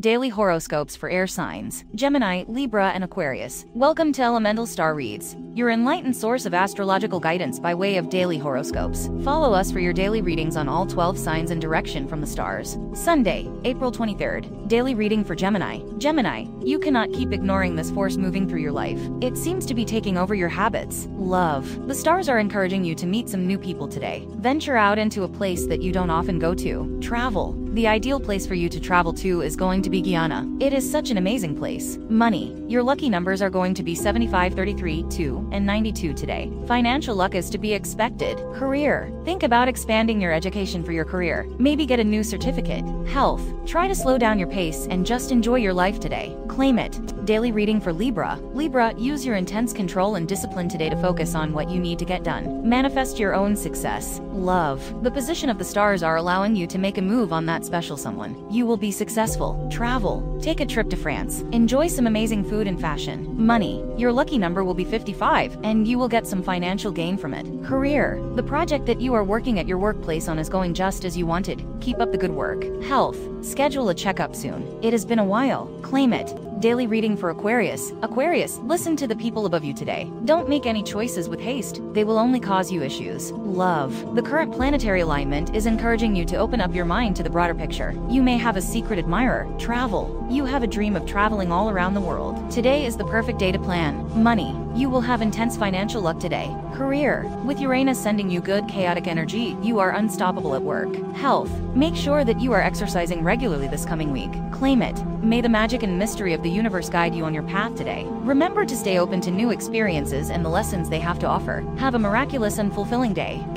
Daily horoscopes for air signs, Gemini, Libra, and Aquarius. Welcome to Elemental Star Reads, your enlightened source of astrological guidance by way of daily horoscopes. Follow us for your daily readings on all 12 signs and direction from the stars. Sunday, April 23rd, daily reading for Gemini. Gemini, you cannot keep ignoring this force moving through your life. It seems to be taking over your habits. Love. The stars are encouraging you to meet some new people today. Venture out into a place that you don't often go to. Travel. The ideal place for you to travel to is going to be Guiana. It is such an amazing place. Money. Your lucky numbers are going to be 75, 33, 2, and 92 today. Financial luck is to be expected. Career. Think about expanding your education for your career. Maybe get a new certificate. Health. Try to slow down your pace and just enjoy your life today. Claim it. Daily reading for Libra. Libra, use your intense control and discipline today to focus on what you need to get done. Manifest your own success. Love. The position of the stars are allowing you to make a move on that special someone. You will be successful. Travel. Take a trip to France. Enjoy some amazing food and fashion. Money. Your lucky number will be 55, and you will get some financial gain from it. Career. The project that you are working at your workplace on is going just as you wanted. Keep up the good work. Health. Schedule a checkup soon. It has been a while. Claim it. Daily reading for Aquarius. Aquarius, listen to the people above you today. Don't make any choices with haste. They will only cause you issues. Love. The current planetary alignment is encouraging you to open up your mind to the broader picture. You may have a secret admirer. Travel. You have a dream of traveling all around the world. Today is the perfect day to plan. Money. You will have intense financial luck today. Career. With Uranus sending you good chaotic energy, you are unstoppable at work. Health. Make sure that you are exercising regularly this coming week. Claim it. May the magic and mystery of the universe guide you on your path today. Remember to stay open to new experiences and the lessons they have to offer. Have a miraculous and fulfilling day.